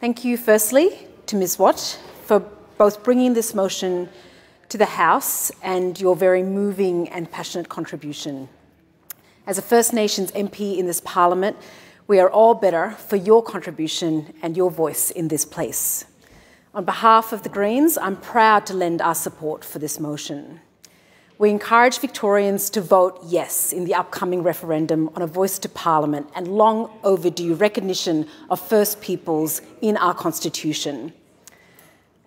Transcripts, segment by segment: Thank you firstly to Ms. Watt for both bringing this motion to the House and your very moving and passionate contribution. As a First Nations MP in this Parliament, we are all better for your contribution and your voice in this place. On behalf of the Greens, I'm proud to lend our support for this motion. We encourage Victorians to vote yes in the upcoming referendum on a voice to Parliament and long overdue recognition of First Peoples in our Constitution.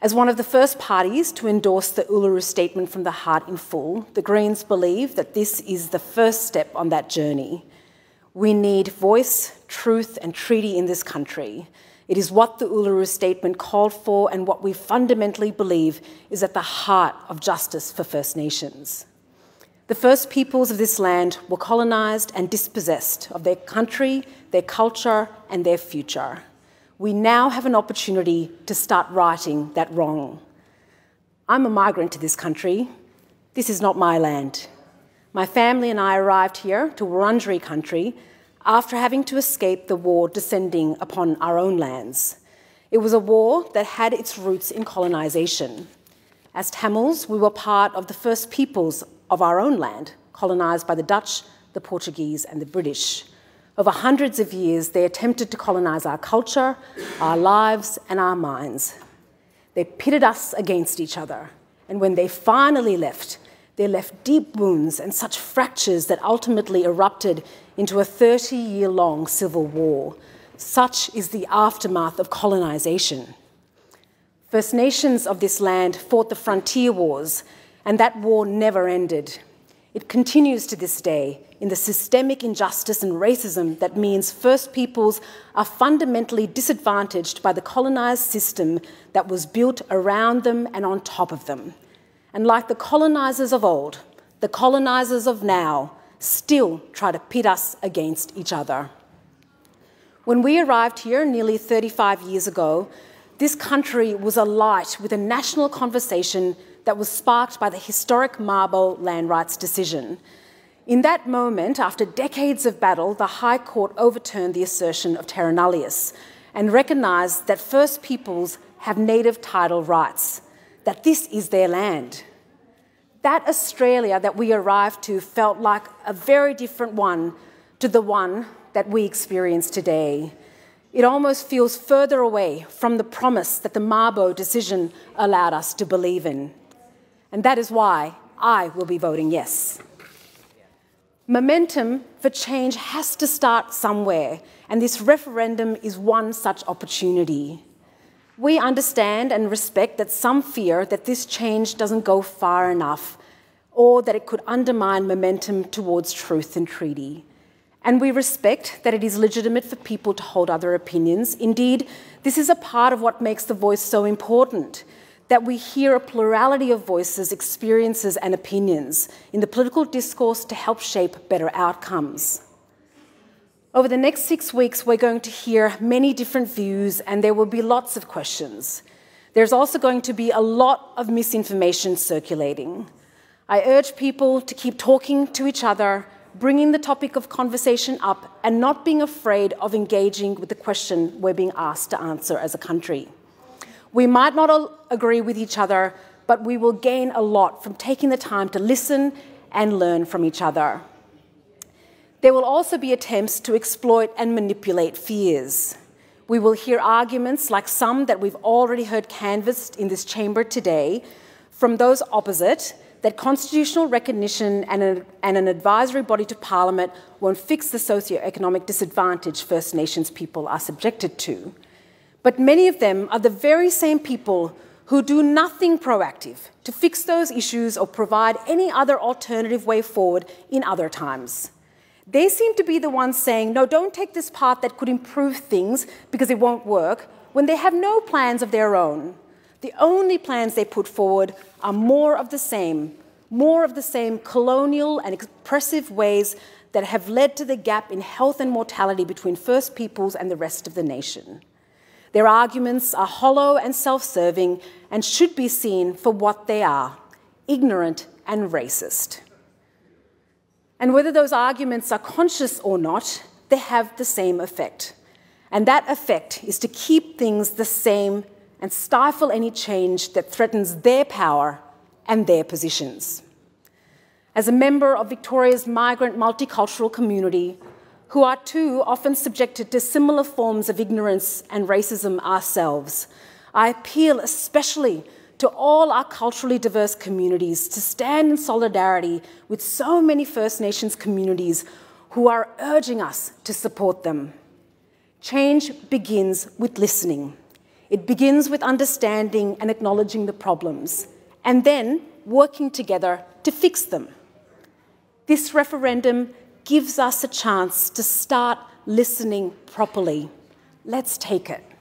As one of the first parties to endorse the Uluru Statement from the Heart in full, the Greens believe that this is the first step on that journey. We need voice, truth, and treaty in this country. It is what the Uluru Statement called for and what we fundamentally believe is at the heart of justice for First Nations. The First Peoples of this land were colonised and dispossessed of their country, their culture, and their future. We now have an opportunity to start righting that wrong. I'm a migrant to this country. This is not my land. My family and I arrived here to Wurundjeri country after having to escape the war descending upon our own lands. It was a war that had its roots in colonisation. As Tamils, we were part of the First Peoples of our own land, colonised by the Dutch, the Portuguese and the British. Over hundreds of years, they attempted to colonise our culture, our lives and our minds. They pitted us against each other, and when they finally left, they left deep wounds and such fractures that ultimately erupted into a 30-year-long civil war. Such is the aftermath of colonisation. First Nations of this land fought the frontier wars, and that war never ended. It continues to this day in the systemic injustice and racism that means First Peoples are fundamentally disadvantaged by the colonised system that was built around them and on top of them. And like the colonisers of old, the colonisers of now still try to pit us against each other. When we arrived here nearly 35 years ago, this country was alight with a national conversation that was sparked by the historic Mabo Land Rights decision. In that moment, after decades of battle, the High Court overturned the assertion of terra nullius and recognised that First Peoples have native title rights, that this is their land. That Australia that we arrived to felt like a very different one to the one that we experience today. It almost feels further away from the promise that the Mabo decision allowed us to believe in. And that is why I will be voting yes. Momentum for change has to start somewhere, and this referendum is one such opportunity. We understand and respect that some fear that this change doesn't go far enough or that it could undermine momentum towards truth and treaty. And we respect that it is legitimate for people to hold other opinions. Indeed, this is a part of what makes the voice so important, that we hear a plurality of voices, experiences and opinions in the political discourse to help shape better outcomes. Over the next 6 weeks, we're going to hear many different views and there will be lots of questions. There's also going to be a lot of misinformation circulating. I urge people to keep talking to each other, bringing the topic of conversation up and not being afraid of engaging with the question we're being asked to answer as a country. We might not all agree with each other, but we will gain a lot from taking the time to listen and learn from each other. There will also be attempts to exploit and manipulate fears. We will hear arguments like some that we've already heard canvassed in this chamber today from those opposite that constitutional recognition and an advisory body to Parliament won't fix the socio-economic disadvantage First Nations people are subjected to. But many of them are the very same people who do nothing proactive to fix those issues or provide any other alternative way forward in other times. They seem to be the ones saying, no, don't take this path that could improve things because it won't work, when they have no plans of their own. The only plans they put forward are more of the same colonial and oppressive ways that have led to the gap in health and mortality between First Peoples and the rest of the nation. Their arguments are hollow and self-serving and should be seen for what they are, ignorant and racist. And whether those arguments are conscious or not, they have the same effect. And that effect is to keep things the same and stifle any change that threatens their power and their positions. As a member of Victoria's migrant multicultural community, who are too often subjected to similar forms of ignorance and racism ourselves, I appeal especially to all our culturally diverse communities to stand in solidarity with so many First Nations communities who are urging us to support them. Change begins with listening. It begins with understanding and acknowledging the problems, and then working together to fix them. This referendum gives us a chance to start listening properly. Let's take it.